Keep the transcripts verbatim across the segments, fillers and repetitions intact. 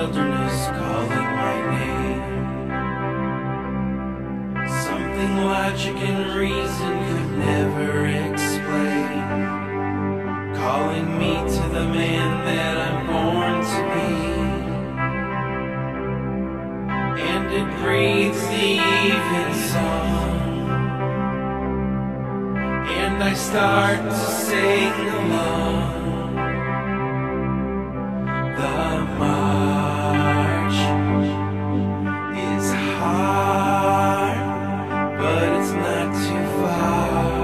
wilderness calling my name. Something logic and reason could never explain, calling me to the man that I'm born to be. And it breathes the even song, and I start to sing along. The march is hard, but it's not too far.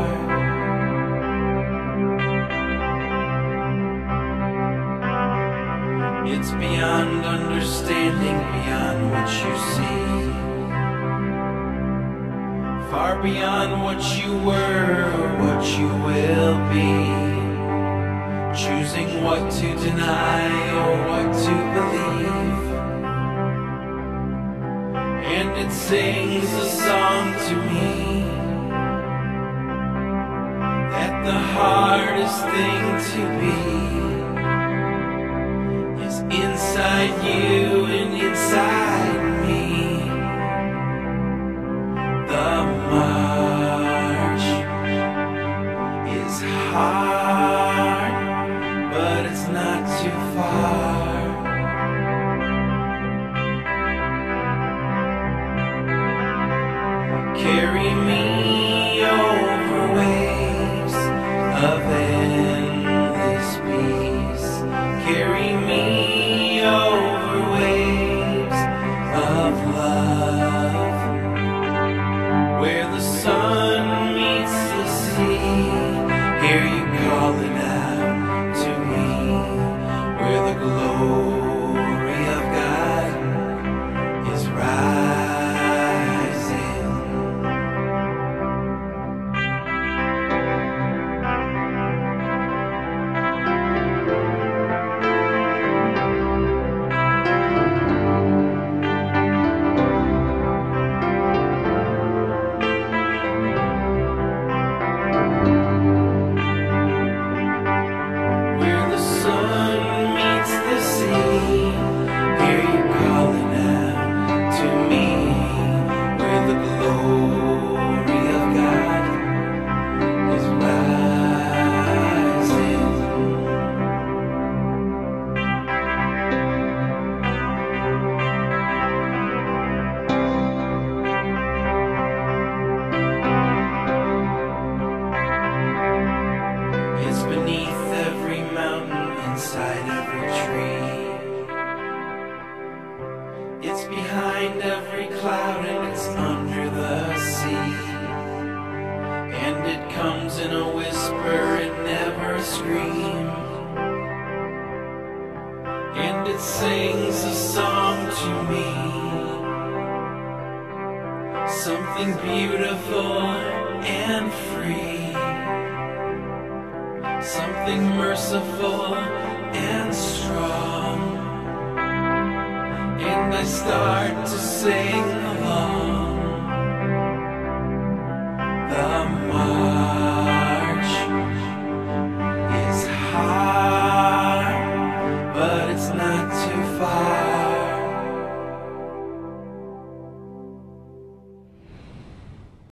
It's beyond understanding, beyond what you see, far beyond what you were or what you will be. Choosing what to deny or what to believe. And it sings a song to me, that the hardest thing to be is inside you and inside me. The march is hard, but it's not too far. Carry me over waves of endless peace. Carry me over waves of love, where the sun meets the sea. Hear you calling out inside every tree. It's behind every cloud and it's under the sea. And it comes in a whisper and never a scream. And it sings a song to me, something beautiful and free, something merciful and strong, and I start to sing along. The march is hard, but it's not too far.